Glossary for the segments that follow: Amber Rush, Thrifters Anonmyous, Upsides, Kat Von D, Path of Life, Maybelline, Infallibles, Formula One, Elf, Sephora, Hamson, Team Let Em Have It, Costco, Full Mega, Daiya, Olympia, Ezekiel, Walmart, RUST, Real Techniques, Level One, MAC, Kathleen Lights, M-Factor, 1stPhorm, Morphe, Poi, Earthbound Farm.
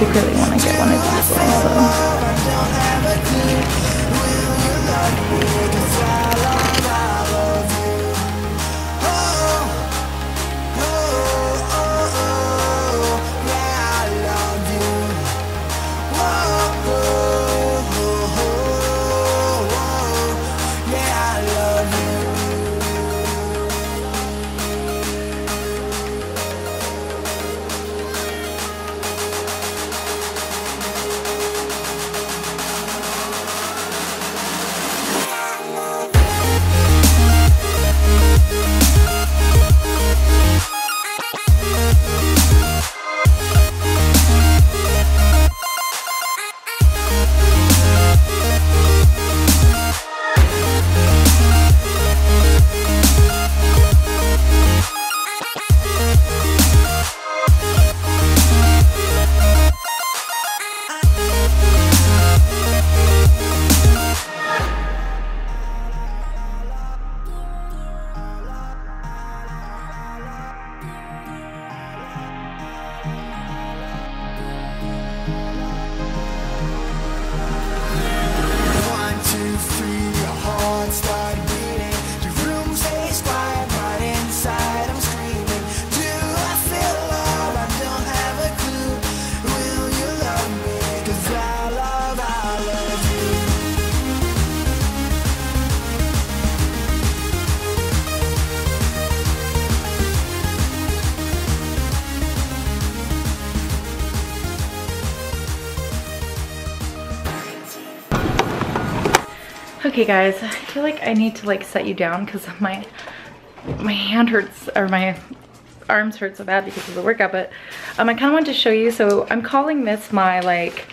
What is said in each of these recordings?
secretly want to get one of these . Okay guys, I feel like I need to like set you down because my hand hurts, or my arms hurt so bad because of the workout, but I kind of wanted to show you. So I'm calling this my like,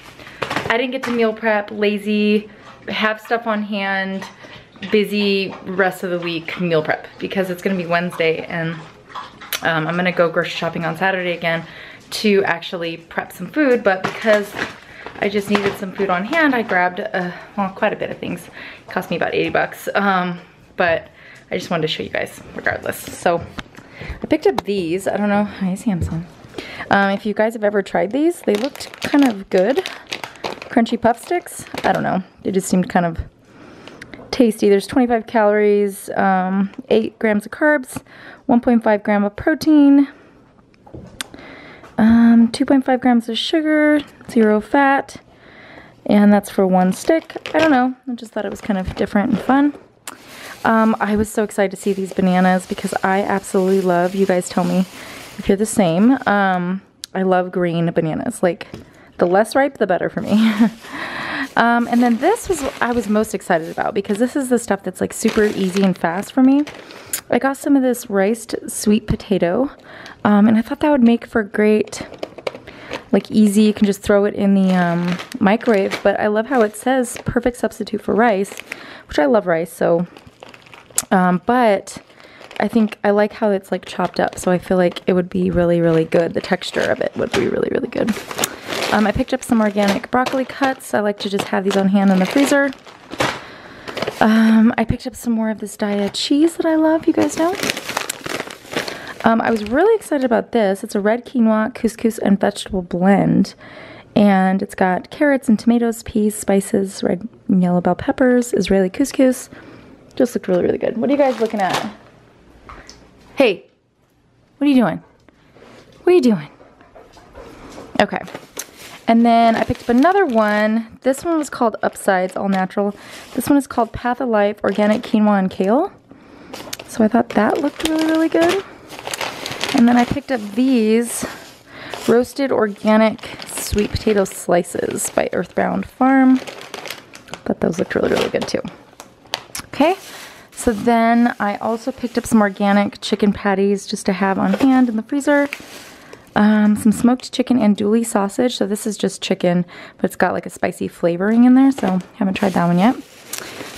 I didn't get to meal prep, lazy, have stuff on hand, busy rest of the week meal prep, because it's going to be Wednesday and I'm going to go grocery shopping on Saturday again to actually prep some food, but because I just needed some food on hand, I grabbed well, quite a bit of things. It cost me about 80 bucks, but I just wanted to show you guys regardless. So I picked up these. I don't know. Hi, it's Hamson. If you guys have ever tried these, they looked kind of good. Crunchy puff sticks. I don't know. They just seemed kind of tasty. There's 25 calories, 8 grams of carbs, 1.5 gram of protein, 2.5 grams of sugar, 0 fat, and that's for one stick. I don't know, I just thought it was kind of different and fun. I was so excited to see these bananas because I absolutely love, you guys tell me if you're the same, I love green bananas. Like, the less ripe, the better for me. And then this was what I was most excited about because this is the stuff that's like super easy and fast for me. I got some of this riced sweet potato, and I thought that would make for great, like easy, you can just throw it in the microwave, but I love how it says perfect substitute for rice, which I love rice, so, but I think I like how it's like chopped up, so I feel like it would be really, really good. The texture of it would be really, really good. I picked up some organic broccoli cuts. I like to just have these on hand in the freezer. I picked up some more of this Daiya cheese that I love, you guys know. I was really excited about this. It's a red quinoa, couscous, and vegetable blend. And it's got carrots and tomatoes, peas, spices, red and yellow bell peppers, Israeli couscous. Just looked really, really good. What are you guys looking at? Hey, what are you doing? What are you doing? Okay. And then I picked up another one. This one was called Upsides, all natural. This one is called Path of Life, organic quinoa and kale. So I thought that looked really, really good. And then I picked up these roasted organic sweet potato slices by Earthbound Farm. Thought those looked really, really good too. Okay, so then I also picked up some organic chicken patties just to have on hand in the freezer. Some smoked chicken andouille sausage. So this is just chicken, but it's got like a spicy flavoring in there. So haven't tried that one yet.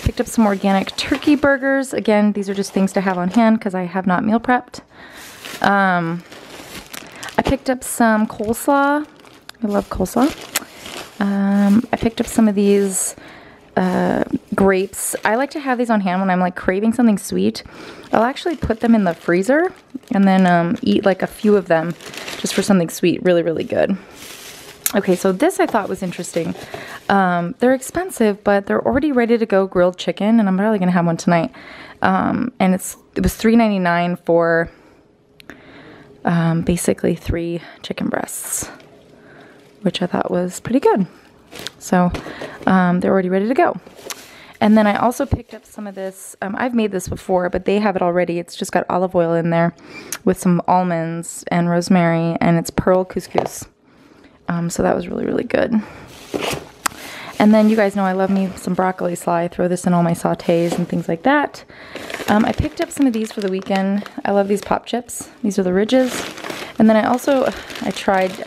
Picked up some organic turkey burgers. Again, these are just things to have on hand because I have not meal prepped. I picked up some coleslaw. I love coleslaw. I picked up some of these grapes. I like to have these on hand when I'm like craving something sweet. I'll actually put them in the freezer and then eat like a few of them just for something sweet. Really, really good. Okay, so this I thought was interesting. They're expensive, but they're already ready to go grilled chicken, and I'm probably gonna have one tonight. And it was $3.99 for basically 3 chicken breasts, which I thought was pretty good. So they're already ready to go. And then I also picked up some of this. I've made this before, but they have it already. It's just got olive oil in there with some almonds and rosemary, and it's pearl couscous. So that was really, really good. And then you guys know I love me some broccoli slaw. I throw this in all my sautés and things like that. I picked up some of these for the weekend. I love these pop chips. These are the Ridges. And then I also, I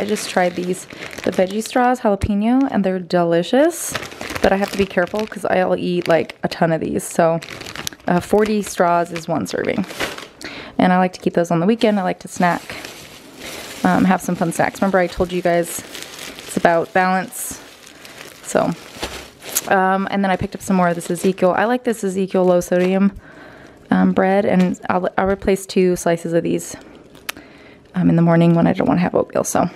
just tried these, the veggie straws, jalapeno, and they're delicious. But I have to be careful because I'll eat like a ton of these. So 40 straws is 1 serving. And I like to keep those on the weekend. I like to snack, have some fun snacks. Remember I told you guys it's about balance. So, and then I picked up some more of this Ezekiel. I like this Ezekiel low sodium bread, and I'll replace 2 slices of these in the morning when I don't want to have oatmeal. So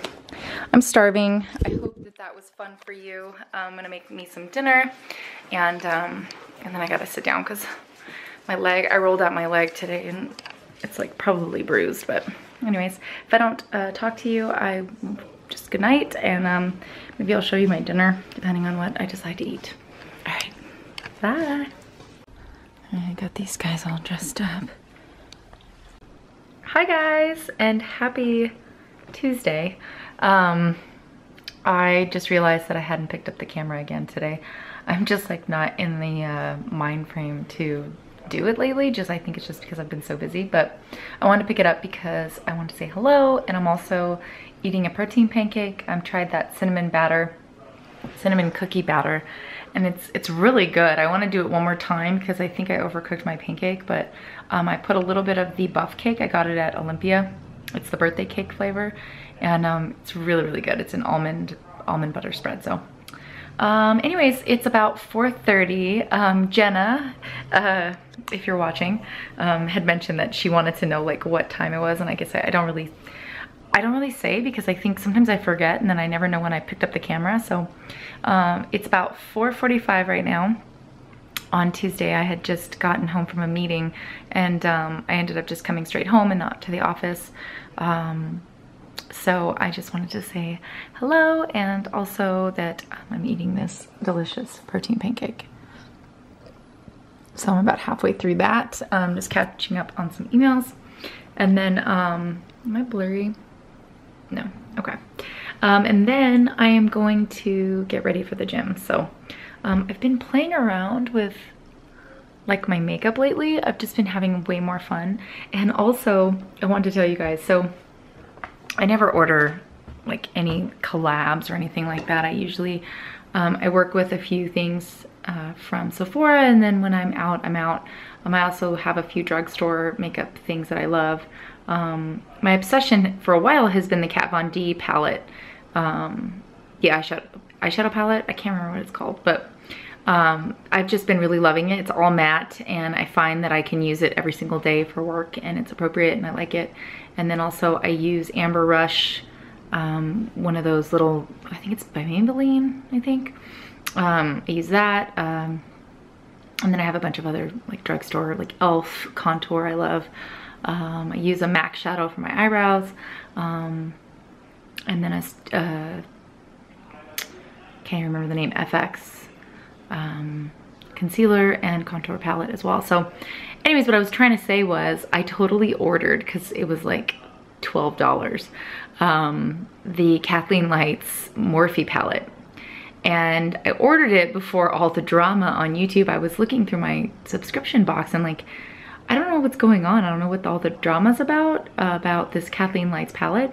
I'm starving. I hope that was fun for you. I'm gonna make me some dinner, and then I gotta sit down because my leg, I rolled out my leg today and it's like probably bruised, but anyways, if I don't talk to you, I just good night, and maybe I'll show you my dinner depending on what I decide to eat. All right, bye. I got these guys all dressed up. Hi guys, and happy Tuesday. I just realized that I hadn't picked up the camera again today. I'm just like not in the mind frame to do it lately. Just I think it's just because I've been so busy, but I wanted to pick it up because I want to say hello, and I'm also eating a protein pancake. I've tried that cinnamon cookie batter, and it's really good. I want to do it one more time because I think I overcooked my pancake, but I put a little bit of the buff cake. I got it at Olympia. It's the birthday cake flavor, and it's really, really good. It's an almond butter spread. So anyways, it's about 4:30. Jenna, if you're watching, had mentioned that she wanted to know like what time it was, and I guess I don't really say because I think sometimes I forget and then I never know when I picked up the camera. So it's about 4:45 right now. On Tuesday, I had just gotten home from a meeting, and I ended up just coming straight home and not to the office. So I just wanted to say hello, and also that I'm eating this delicious protein pancake. So I'm about halfway through that. I'm just catching up on some emails. And then, am I blurry? No, okay. And then I am going to get ready for the gym. So I've been playing around with like my makeup lately. I've just been having way more fun. And also I wanted to tell you guys, so I never order like any collabs or anything like that. I usually, I work with a few things from Sephora, and then when I'm out, I'm out. I also have a few drugstore makeup things that I love. My obsession for a while has been the Kat Von D palette. The eyeshadow palette. I can't remember what it's called, but I've just been really loving it. It's all matte, and I find that I can use it every single day for work, and it's appropriate, and I like it. And then also I use Amber Rush, one of those little, I think it's by Maybelline, I think. I use that, and then I have a bunch of other like drugstore, like Elf contour I love. I use a MAC shadow for my eyebrows, and then can't remember the name, FX concealer and contour palette as well. So anyways, what I was trying to say was I totally ordered, because it was like $12, the Kathleen Lights Morphe palette, and I ordered it before all the drama on YouTube. I was looking through my subscription box and like, I don't know what's going on. I don't know what all the drama's about this Kathleen Lights palette.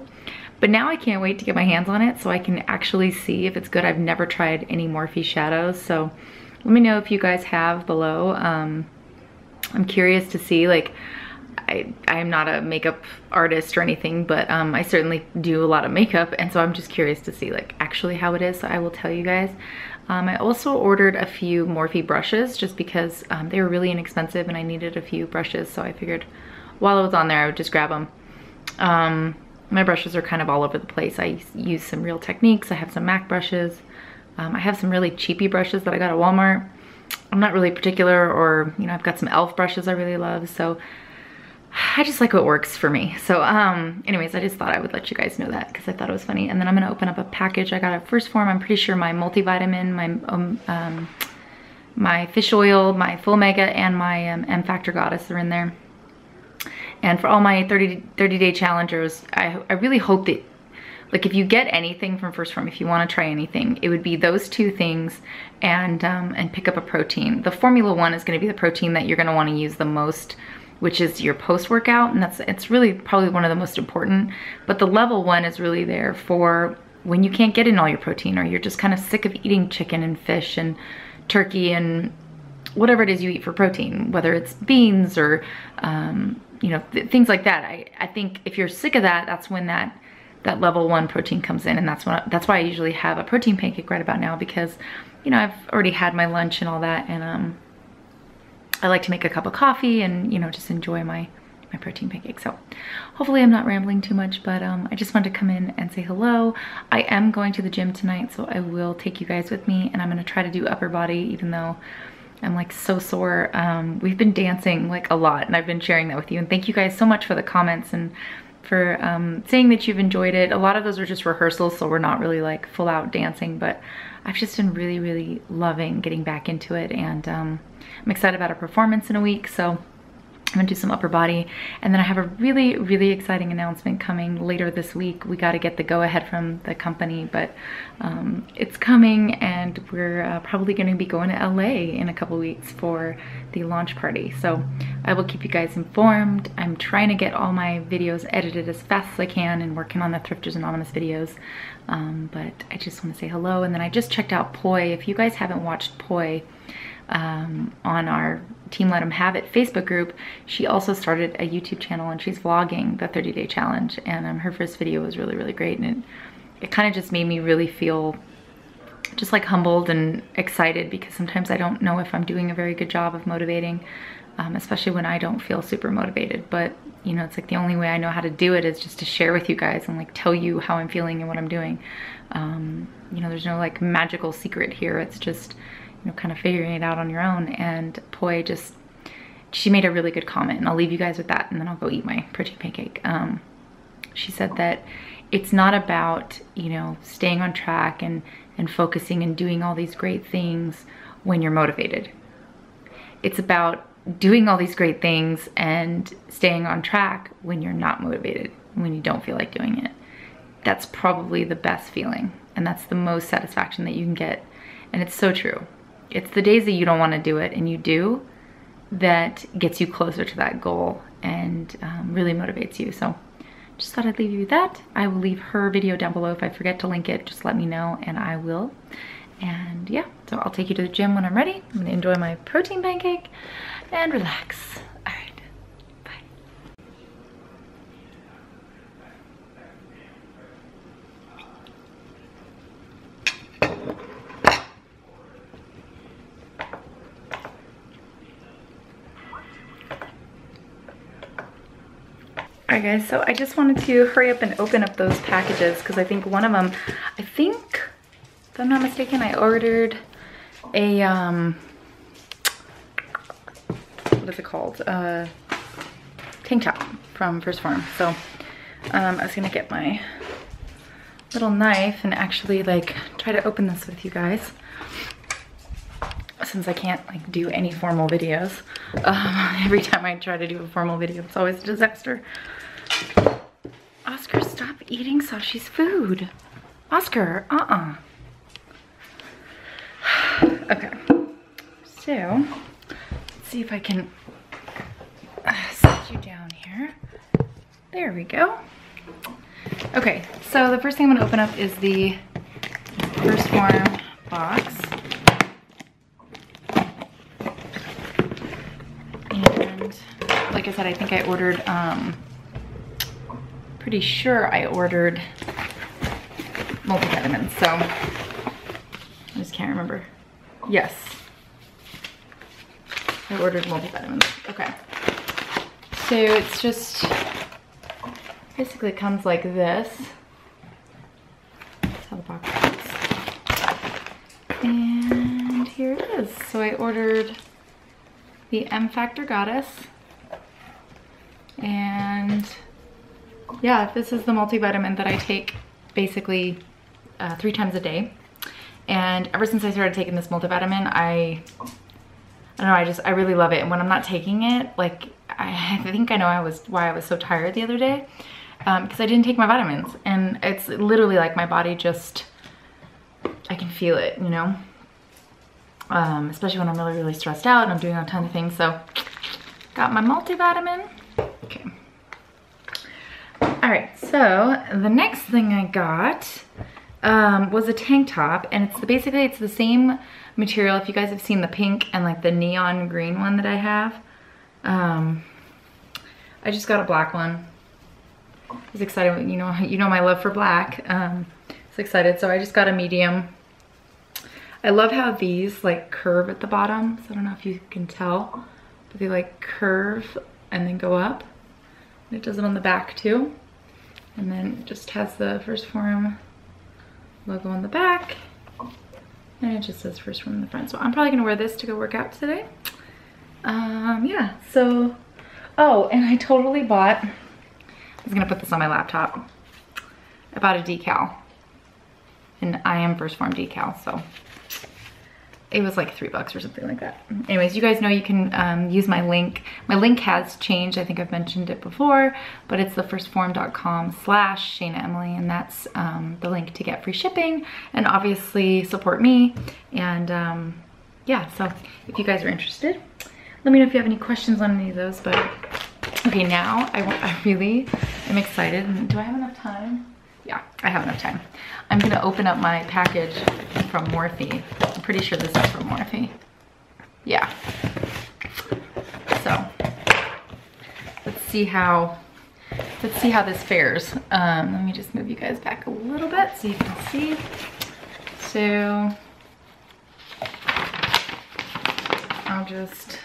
But now I can't wait to get my hands on it so I can actually see if it's good. I've never tried any Morphe shadows, so let me know if you guys have below. I'm curious to see, like, I'm not a makeup artist or anything, but I certainly do a lot of makeup, and so I'm just curious to see, like, actually how it is, so I will tell you guys. I also ordered a few Morphe brushes just because they were really inexpensive and I needed a few brushes, so I figured while I was on there I would just grab them. My brushes are kind of all over the place. I use some Real Techniques. I have some MAC brushes. I have some really cheapy brushes that I got at Walmart. I'm not really particular, or, you know, I've got some Elf brushes I really love. So I just like what works for me. So anyways, I just thought I would let you guys know that because I thought it was funny. And then I'm going to open up a package I got at 1stPhorm. I'm pretty sure my multivitamin, my fish oil, my Full Mega, and my M-Factor Goddess are in there. And for all my 30-day challengers, I really hope that, like, if you get anything from 1stPhorm, if you want to try anything, it would be those two things, and pick up a protein. The Formula One is going to be the protein that you're going to want to use the most, which is your post-workout, and it's really probably one of the most important. But the Level One is really there for when you can't get in all your protein, or you're just kind of sick of eating chicken and fish and turkey and whatever it is you eat for protein, whether it's beans or you know, things like that. I think if you're sick of that, that's when that Level One protein comes in, and that's why I usually have a protein pancake right about now, because, you know, I've already had my lunch and all that, and I like to make a cup of coffee and, you know, just enjoy my protein pancake. So hopefully I'm not rambling too much, but I just wanted to come in and say hello. I am going to the gym tonight, so I will take you guys with me, and I'm gonna try to do upper body, even though I'm like so sore. We've been dancing like a lot, and I've been sharing that with you, and thank you guys so much for the comments and for saying that you've enjoyed it. A lot of those are just rehearsals, so we're not really like full out dancing, but I've just been really, really loving getting back into it, and I'm excited about a performance in a week, so I'm gonna do some upper body. And then I have a really, really exciting announcement coming later this week. We got to get the go-ahead from the company, but it's coming, and we're probably going to be going to LA in a couple weeks for the launch party. So I will keep you guys informed. I'm trying to get all my videos edited as fast as I can and working on the Thrifters Anonymous videos, but I just want to say hello. And then I just checked out Poi. If you guys haven't watched Poi on our Team Let Em Have It Facebook group, she also started a YouTube channel, and she's vlogging the 30-day challenge, and her first video was really, really great, and it kind of just made me really feel just like humbled and excited, because sometimes I don't know if I'm doing a very good job of motivating, especially when I don't feel super motivated. But, you know, it's like the only way I know how to do it is just to share with you guys and like tell you how I'm feeling and what I'm doing. You know, there's no like magical secret here. It's just, you know, kind of figuring it out on your own. And Poi just, she made a really good comment, and I'll leave you guys with that, and then I'll go eat my protein pancake. She said that it's not about, you know, staying on track and focusing and doing all these great things when you're motivated. It's about doing all these great things and staying on track when you're not motivated, when you don't feel like doing it. That's probably the best feeling, and that's the most satisfaction that you can get. And it's so true. It's the days that you don't want to do it and you do that gets you closer to that goal and really motivates you. So just thought I'd leave you with that. I will leave her video down below. If I forget to link it, just let me know and I will. And yeah, so I'll take you to the gym when I'm ready. I'm gonna enjoy my protein pancake and relax. All right. All right, guys, so I just wanted to hurry up and open up those packages because I think one of them, if I'm not mistaken, I ordered a, what is it called? Tank top from 1stPhorm. So I was gonna get my little knife and actually like try to open this with you guys, since I can't like do any formal videos. Every time I try to do a formal video, it's always a disaster. Oscar, stop eating Sashi's food. Oscar, Okay, so let's see if I can set you down here. There we go. Okay, so the first thing I'm gonna open up is the 1stPhorm box. Like I said, I think I ordered, pretty sure I ordered multivitamins, so I just can't remember. Yes, I ordered multivitamins. Okay, so it's just Basically comes like this. That's how the box looks. And here it is. So I ordered the M-Factor Goddess. And yeah, this is the multivitamin that I take basically 3 times a day. And ever since I started taking this multivitamin, I really love it. And when I'm not taking it, like, I think I know why I was so tired the other day, because I didn't take my vitamins. And it's literally like my body just, I can feel it, you know? Especially when I'm really, really stressed out and I'm doing a ton of things. So got my multivitamin. Okay. All right, so the next thing I got was a tank top, and it's basically, it's the same material. If you guys have seen the pink and like the neon green one that I have, I just got a black one. I was excited, you know my love for black. I was excited, so I just got a medium. I love how these like curve at the bottom, so I don't know if you can tell, but they like curve and then go up. It does it on the back too. And then it just has the 1stPhorm logo on the back. And it just says 1stPhorm in the front. So I'm probably gonna wear this to go work out today. Yeah, so, oh, and I totally bought, I was gonna put this on my laptop. I bought a decal. And I am 1stPhorm decal, so. It was like $3 or something like that. Anyways, you guys know you can use my link. My link has changed. I think I've mentioned it before, but it's the 1stpHorm.com/ShanaEmily, and that's the link to get free shipping and obviously support me. And yeah, so if you guys are interested, let me know if you have any questions on any of those. But okay, now I really am excited. Do I have enough time? Yeah, I have enough time. I'm gonna open up my package from Morphe. I'm pretty sure this is from Morphe. Yeah. So let's see how this fares. Let me just move you guys back a little bit so you can see. So I'll just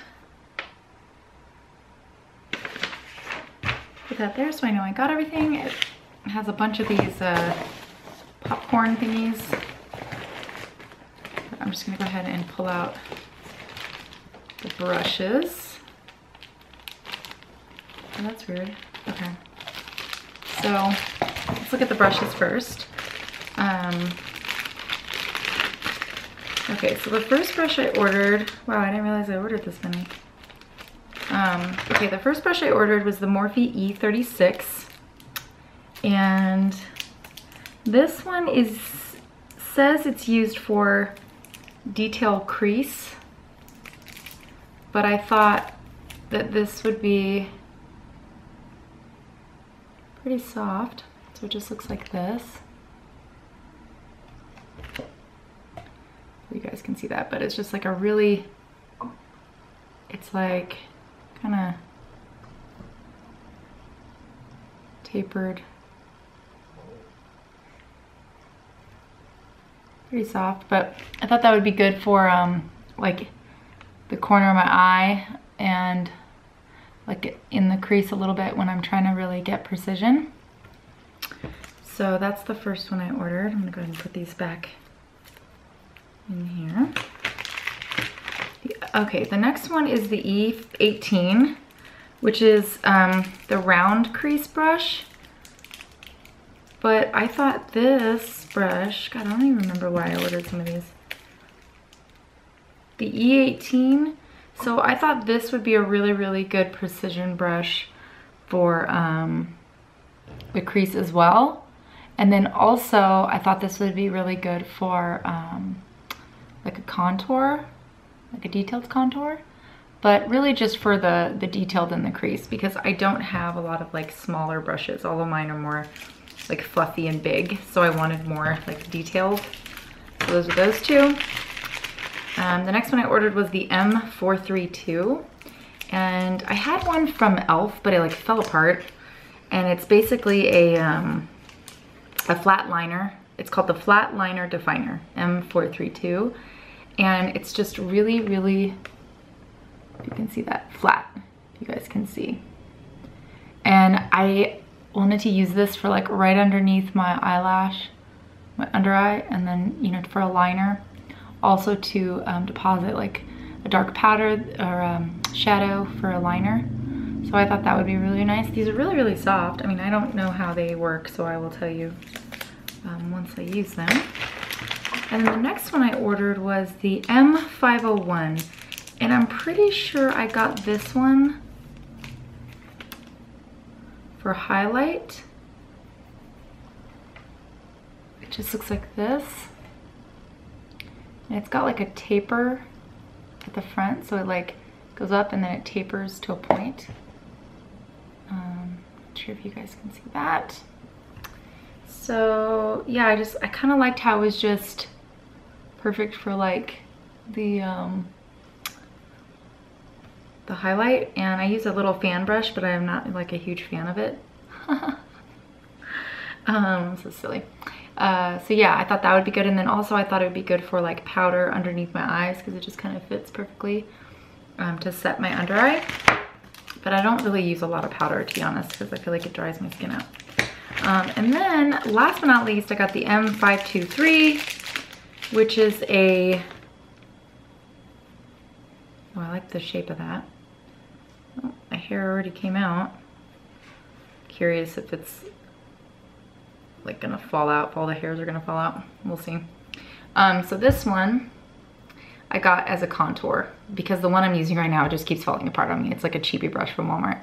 put that there so I know I got everything. It has a bunch of these popcorn thingies. I'm just gonna go ahead and pull out the brushes. Oh, that's weird. Okay. So let's look at the brushes first. Okay, so the first brush I ordered, wow, I didn't realize I ordered this many. Okay, the first brush I ordered was the Morphe E36. And this one says it's used for detail crease, but I thought that this would be pretty soft, so it just looks like this. You guys can see that, but it's just like a really, it's like kind of tapered. Pretty soft, but I thought that would be good for like the corner of my eye and like in the crease a little bit when I'm trying to really get precision. So that's the first one I ordered. I'm gonna go ahead and put these back in here. Okay, the next one is the E18, which is the round crease brush. But I thought this brush, God, I don't even remember why I ordered some of these. The E18, so I thought this would be a really, really good precision brush for the crease as well. And then also, I thought this would be really good for like a contour, like a detailed contour, but really just for the detailed in the crease, because I don't have a lot of like smaller brushes, although mine are more like fluffy and big, so I wanted more like detailed. So those are those two. The next one I ordered was the M432, and I had one from Elf, but it like fell apart. And it's basically a flat liner. It's called the Flat Liner Definer, M432, and it's just really, really, you can see that flat. You guys can see, and I wanted to use this for like right underneath my eyelash, my under eye, and then, you know, for a liner. Also to deposit like a dark powder or shadow for a liner. So I thought that would be really nice. These are really, really soft. I mean, I don't know how they work, so I will tell you once I use them. And the next one I ordered was the M501. And I'm pretty sure I got this one for highlight. It just looks like this. And it's got like a taper at the front, so it like goes up and then it tapers to a point. Not sure if you guys can see that. So yeah, I kind of liked how it was just perfect for like the highlight. And I use a little fan brush, but I am not like a huge fan of it. So silly. So yeah, I thought that would be good. And then also I thought it would be good for like powder underneath my eyes, because it just kind of fits perfectly to set my under eye. But I don't really use a lot of powder, to be honest, because I feel like it dries my skin out. And then last but not least, I got the M523, which is a, oh, I like the shape of that. Oh, my hair already came out. Curious if it's like gonna fall out, if all the hairs are gonna fall out. We'll see. So this one I got as a contour, because the one I'm using right now just keeps falling apart on me. It's like a cheapy brush from Walmart.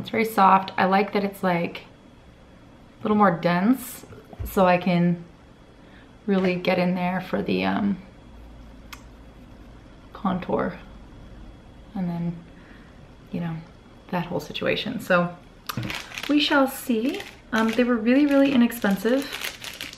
It's very soft. I like that it's like a little more dense, so I can really get in there for the contour, and then, you know, that whole situation. So we shall see. They were really, really inexpensive,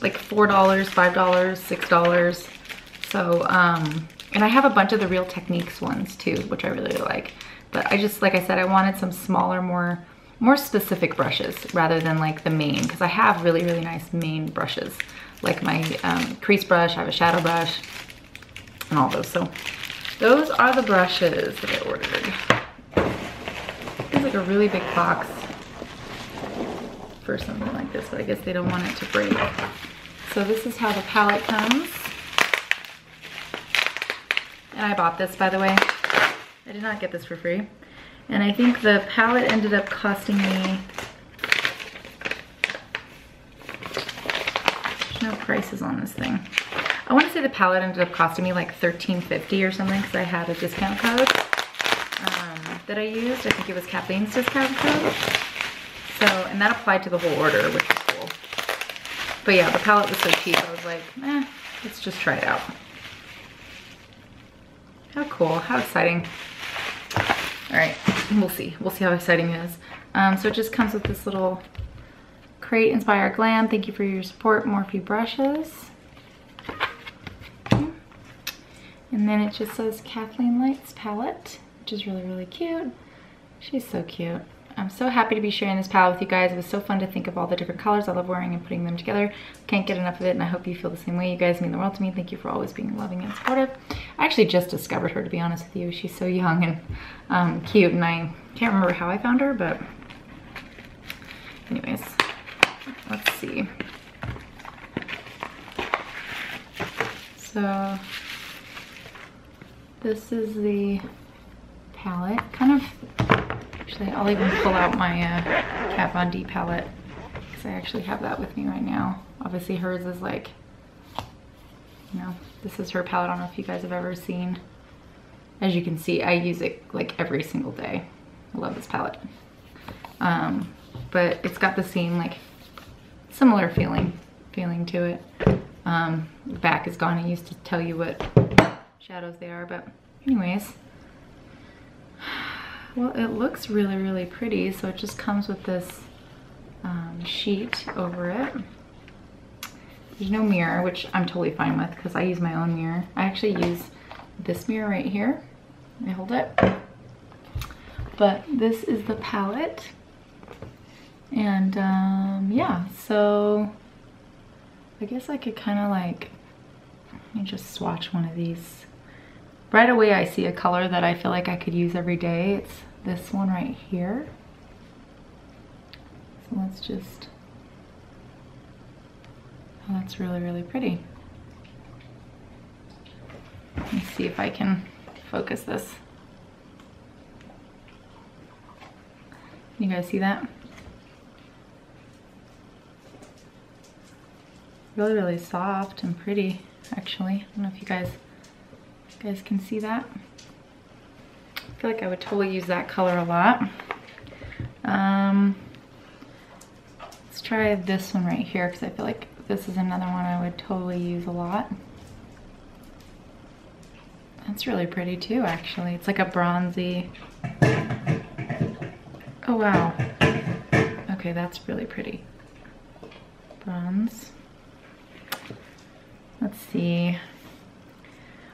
like $4, $5, $6. So, and I have a bunch of the Real Techniques ones too, which I really, really like. But I just, like I said, I wanted some smaller, more specific brushes rather than like the main, because I have really, really nice main brushes, like my crease brush, I have a shadow brush, and all those. So those are the brushes that I ordered. It's like a really big box for something like this, but I guess they don't want it to break. So this is how the palette comes. And I bought this, by the way. I did not get this for free. And I think the palette ended up costing me, there's no prices on this thing. I want to say the palette ended up costing me like $13.50 or something, because I had a discount code that I used. I think it was Kathleen's discount code. So, and that applied to the whole order, which is cool. But yeah, the palette was so cheap, I was like, eh, let's just try it out. How cool, how exciting. All right, we'll see how exciting it is. So it just comes with this little Create, Inspire, Glam. Thank you for your support, Morphe brushes. And then it just says Kathleen Lights palette, which is really, really cute. She's so cute. I'm so happy to be sharing this palette with you guys. It was so fun to think of all the different colors I love wearing and putting them together. Can't get enough of it, and I hope you feel the same way. You guys mean the world to me. Thank you for always being loving and supportive. I actually just discovered her, to be honest with you. She's so young and cute, and I can't remember how I found her, but anyways, let's see. So this is the palette, kind of. Actually, I'll even pull out my Kat Von D palette, because I actually have that with me right now. Obviously hers is like, you know, this is her palette. I don't know if you guys have ever seen. As you can see, I use it like every single day. I love this palette. But it's got the same like similar feeling to it. The back is gone. I used to tell you what shadows they are, but anyways. Well, it looks really, really pretty. So it just comes with this sheet over it. There's no mirror, which I'm totally fine with, because I use my own mirror. I actually use this mirror right here. I hold it. But this is the palette. And yeah, so I guess I could kind of like, let me just swatch one of these. Right away, I see a color that I feel like I could use every day. It's this one right here. So let's just, oh, that's really, really pretty. Let's see if I can focus this. You guys see that? Really, really soft and pretty, actually. I don't know if you guys can see that. I feel like I would totally use that color a lot. Let's try this one right here because I feel like this is another one I would totally use a lot. That's really pretty too, actually. It's like a bronzy. Oh, wow. Okay, that's really pretty. Bronze. Let's see.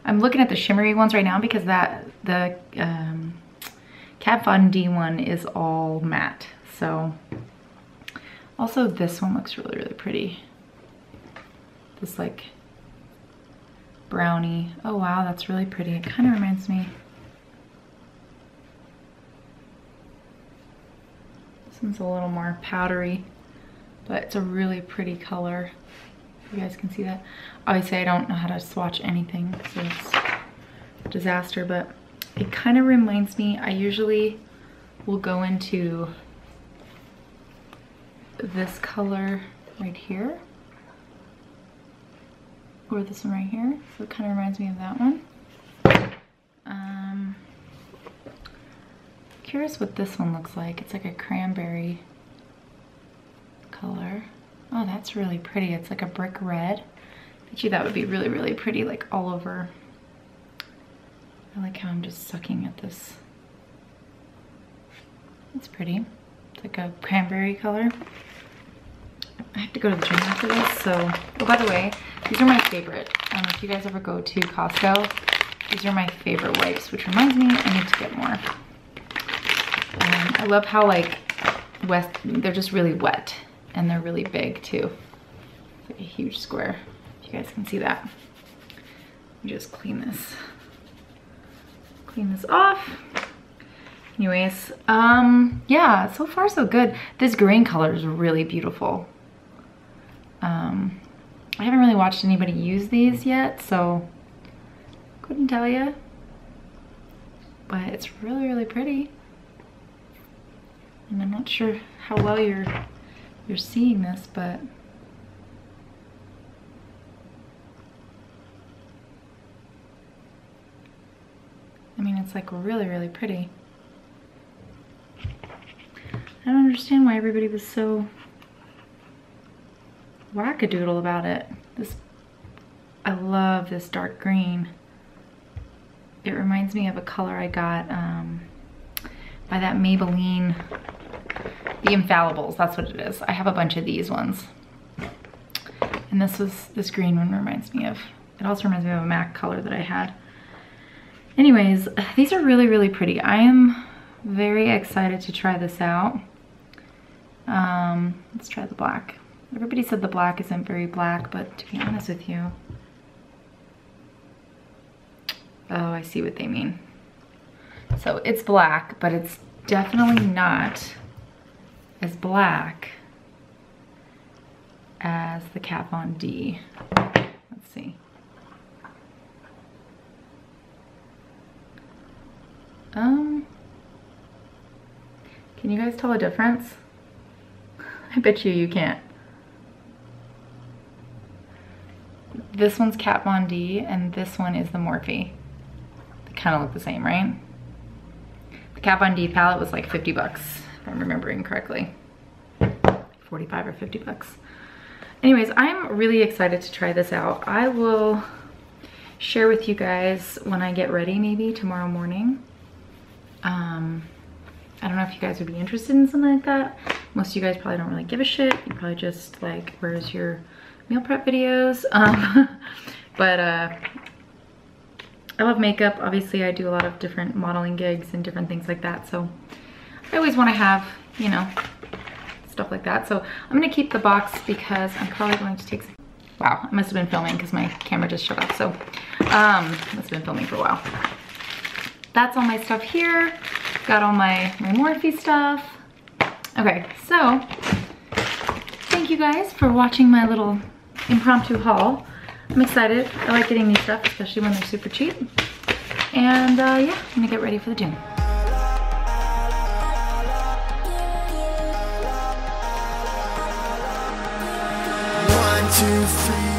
I'm looking at the shimmery ones right now because that the Kat Von D one is all matte. So also this one looks really, really pretty. This like brownie. Oh wow, that's really pretty. It kind of reminds me. This one's a little more powdery, but it's a really pretty color. You guys can see that. Obviously I don't know how to swatch anything, so it's a disaster, but it kind of reminds me, I usually will go into this color right here, or this one right here, so it kind of reminds me of that one. Curious what this one looks like. It's like a cranberry color. Oh, that's really pretty. It's like a brick red. I bet you that would be really, really pretty, like all over. I like how I'm just sucking at this. It's pretty. It's like a cranberry color. I have to go to the gym after this, so. Oh, by the way, these are my favorite. If you guys ever go to Costco, these are my favorite wipes, which reminds me I need to get more. I love how like, they're just really wet. And they're really big too. It's like a huge square. You guys can see that. Let me just clean this. Clean this off. Anyways, yeah, so far so good. This green color is really beautiful. I haven't really watched anybody use these yet, so couldn't tell you. But it's really, really pretty. And I'm not sure how well you're seeing this, but I mean, it's like really, really pretty. I don't understand why everybody was so wackadoodle about it. This, I love this dark green. It reminds me of a color I got by that Maybelline, the Infallibles, that's what it is. I have a bunch of these ones. And this green one reminds me of, it also reminds me of a MAC color that I had. Anyways, these are really, really pretty. I am very excited to try this out. Let's try the black. Everybody said the black isn't very black, but to be honest with you, oh, I see what they mean. So it's black, but it's definitely not as black as the Kat Von D. Let's see. Can you guys tell a difference? I bet you can't. This one's Kat Von D and this one is the Morphe. They kind of look the same, right? The Kat Von D palette was like $50. If I'm remembering correctly, 45 or 50 bucks. Anyways, I'm really excited to try this out. I will share with you guys when I get ready, maybe tomorrow morning. I don't know if you guys would be interested in something like that. Most of you guys probably don't really give a shit. You probably just like, where's your meal prep videos? But I love makeup. Obviously I do a lot of different modeling gigs and different things like that. So I always want to have, you know, stuff like that. So I'm going to keep the box because I'm probably going to take some... Wow, I must have been filming because my camera just shut off. So must have been filming for a while. That's all my stuff here. Got all my Morphe stuff. Okay, so Thank you guys for watching my little impromptu haul. I'm excited. I like getting these stuff, especially when they're super cheap. And yeah, I'm gonna get ready for the gym. One, two, three.